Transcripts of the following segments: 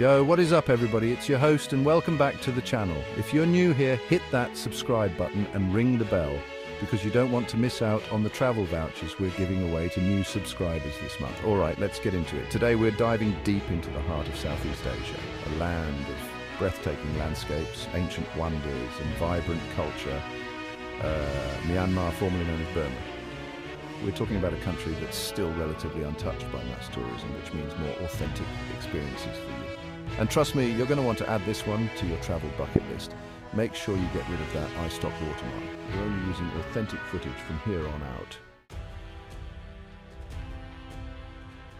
Yo, what is up everybody? It's your host and welcome back to the channel. If you're new here, hit that subscribe button and ring the bell because you don't want to miss out on the travel vouchers we're giving away to new subscribers this month. All right, let's get into it. Today we're diving deep into the heart of Southeast Asia, a land of breathtaking landscapes, ancient wonders and vibrant culture, Myanmar, formerly known as Burma. We're talking about a country that's still relatively untouched by mass tourism, which means more authentic experiences for you. And trust me, you're going to want to add this one to your travel bucket list. Make sure you get rid of that I Stop watermark. We're only using authentic footage from here on out.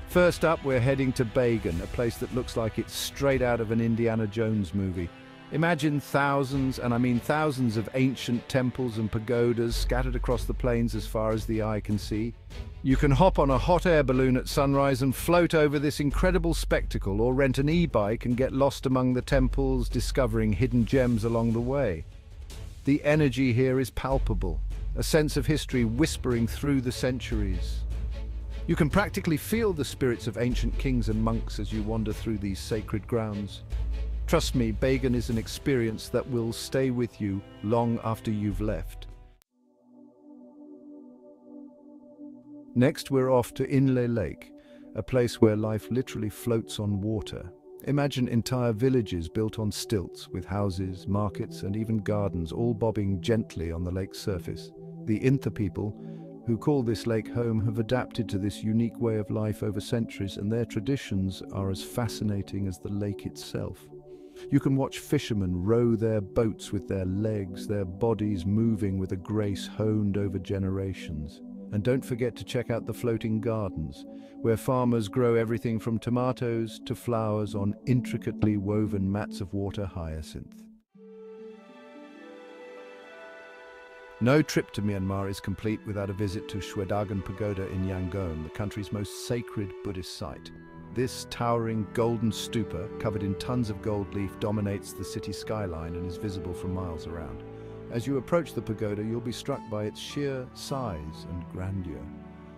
First up, we're heading to Bagan, a place that looks like it's straight out of an Indiana Jones movie. Imagine thousands, and I mean thousands, of ancient temples and pagodas scattered across the plains as far as the eye can see. You can hop on a hot air balloon at sunrise and float over this incredible spectacle, or rent an e-bike and get lost among the temples, discovering hidden gems along the way. The energy here is palpable, a sense of history whispering through the centuries. You can practically feel the spirits of ancient kings and monks as you wander through these sacred grounds. Trust me, Bagan is an experience that will stay with you long after you've left. Next, we're off to Inle Lake, a place where life literally floats on water. Imagine entire villages built on stilts with houses, markets, and even gardens all bobbing gently on the lake's surface. The Intha people, who call this lake home, have adapted to this unique way of life over centuries, and their traditions are as fascinating as the lake itself. You can watch fishermen row their boats with their legs, their bodies moving with a grace honed over generations. And don't forget to check out the floating gardens, where farmers grow everything from tomatoes to flowers on intricately woven mats of water hyacinth. No trip to Myanmar is complete without a visit to Shwedagon Pagoda in Yangon, the country's most sacred Buddhist site. This towering golden stupa, covered in tons of gold leaf, dominates the city skyline and is visible for miles around. As you approach the pagoda, you'll be struck by its sheer size and grandeur.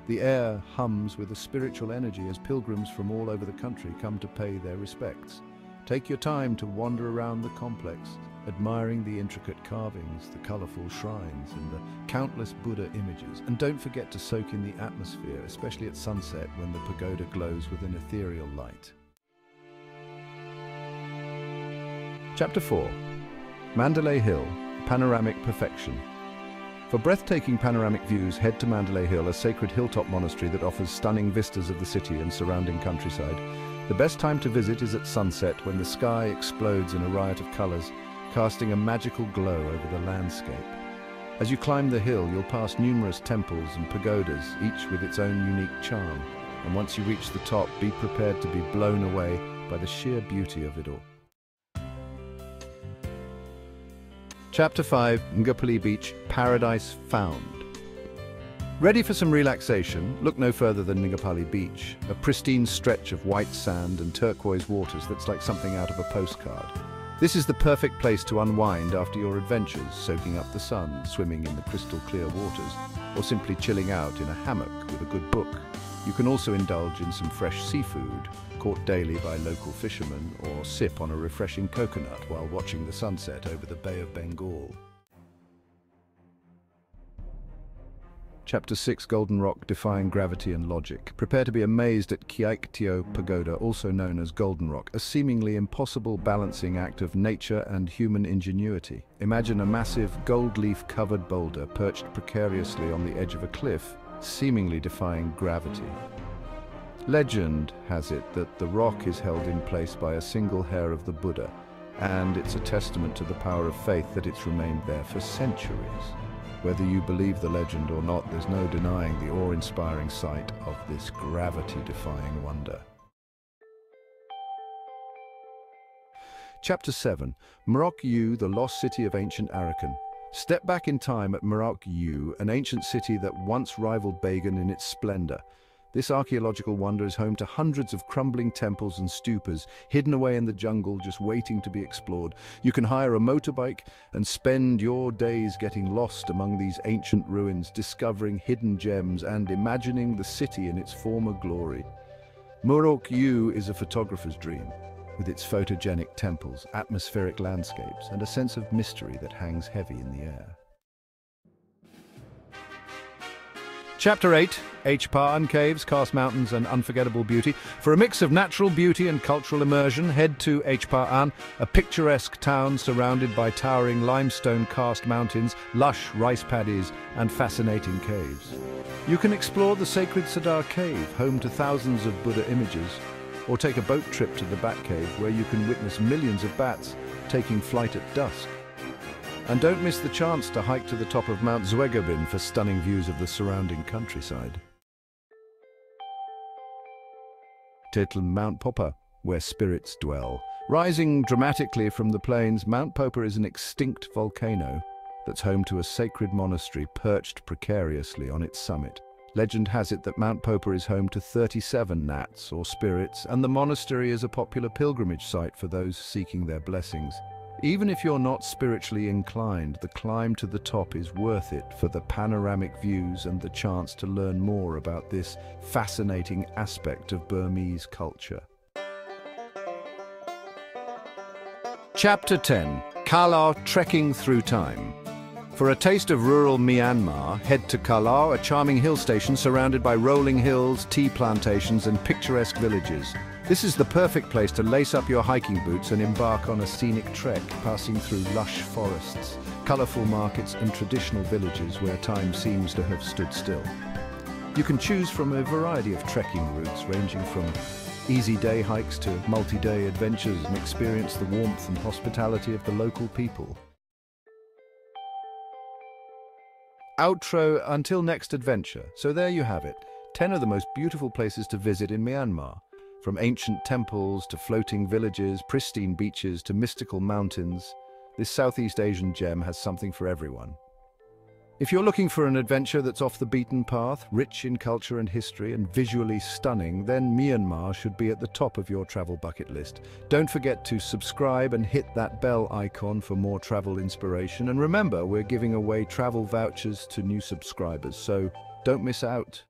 The air hums with a spiritual energy as pilgrims from all over the country come to pay their respects. Take your time to wander around the complex, admiring the intricate carvings, the colorful shrines, and the countless Buddha images. And don't forget to soak in the atmosphere, especially at sunset when the pagoda glows with an ethereal light. Chapter 4. Mandalay Hill, panoramic perfection. For breathtaking panoramic views, head to Mandalay Hill, a sacred hilltop monastery that offers stunning vistas of the city and surrounding countryside. The best time to visit is at sunset, when the sky explodes in a riot of colors, casting a magical glow over the landscape. As you climb the hill, you'll pass numerous temples and pagodas, each with its own unique charm. And once you reach the top, be prepared to be blown away by the sheer beauty of it all. Chapter 5, Ngapali Beach, Paradise Found. Ready for some relaxation? Look no further than Ngapali Beach, a pristine stretch of white sand and turquoise waters that's like something out of a postcard. This is the perfect place to unwind after your adventures, soaking up the sun, swimming in the crystal clear waters, or simply chilling out in a hammock with a good book. You can also indulge in some fresh seafood, caught daily by local fishermen, or sip on a refreshing coconut while watching the sunset over the Bay of Bengal. Chapter 6, Golden Rock, defying gravity and logic. Prepare to be amazed at Kyaiktiyo Pagoda, also known as Golden Rock, a seemingly impossible balancing act of nature and human ingenuity. Imagine a massive, gold leaf-covered boulder perched precariously on the edge of a cliff, seemingly defying gravity. Legend has it that the rock is held in place by a single hair of the Buddha, and it's a testament to the power of faith that it's remained there for centuries. Whether you believe the legend or not, there's no denying the awe-inspiring sight of this gravity-defying wonder. Chapter 7, Mrauk-U, the lost city of ancient Arakan. Step back in time at Mrauk-U, an ancient city that once rivaled Bagan in its splendor. This archaeological wonder is home to hundreds of crumbling temples and stupas, hidden away in the jungle just waiting to be explored. You can hire a motorbike and spend your days getting lost among these ancient ruins, discovering hidden gems and imagining the city in its former glory. Mrauk-U is a photographer's dream, with its photogenic temples, atmospheric landscapes, and a sense of mystery that hangs heavy in the air. Chapter 8, Hpa'an Caves, Karst Mountains and Unforgettable Beauty. For a mix of natural beauty and cultural immersion, head to Hpa'an, a picturesque town surrounded by towering limestone karst mountains, lush rice paddies and fascinating caves. You can explore the sacred Siddhar Cave, home to thousands of Buddha images, or take a boat trip to the Bat Cave where you can witness millions of bats taking flight at dusk. And don't miss the chance to hike to the top of Mount Zwegabin for stunning views of the surrounding countryside. Title: Mount Popa, where spirits dwell. Rising dramatically from the plains, Mount Popa is an extinct volcano that's home to a sacred monastery perched precariously on its summit. Legend has it that Mount Popa is home to 37 gnats, or spirits, and the monastery is a popular pilgrimage site for those seeking their blessings. Even if you're not spiritually inclined, the climb to the top is worth it for the panoramic views and the chance to learn more about this fascinating aspect of Burmese culture. Chapter 10, Kalaw, Trekking Through Time. For a taste of rural Myanmar, head to Kalaw, a charming hill station surrounded by rolling hills, tea plantations and picturesque villages. This is the perfect place to lace up your hiking boots and embark on a scenic trek, passing through lush forests, colourful markets and traditional villages where time seems to have stood still. You can choose from a variety of trekking routes, ranging from easy day hikes to multi-day adventures, and experience the warmth and hospitality of the local people. Outro until next adventure. So there you have it, 10 of the most beautiful places to visit in Myanmar. From ancient temples to floating villages, pristine beaches to mystical mountains, this Southeast Asian gem has something for everyone. If you're looking for an adventure that's off the beaten path, rich in culture and history, and visually stunning, then Myanmar should be at the top of your travel bucket list. Don't forget to subscribe and hit that bell icon for more travel inspiration. And remember, we're giving away travel vouchers to new subscribers, so don't miss out.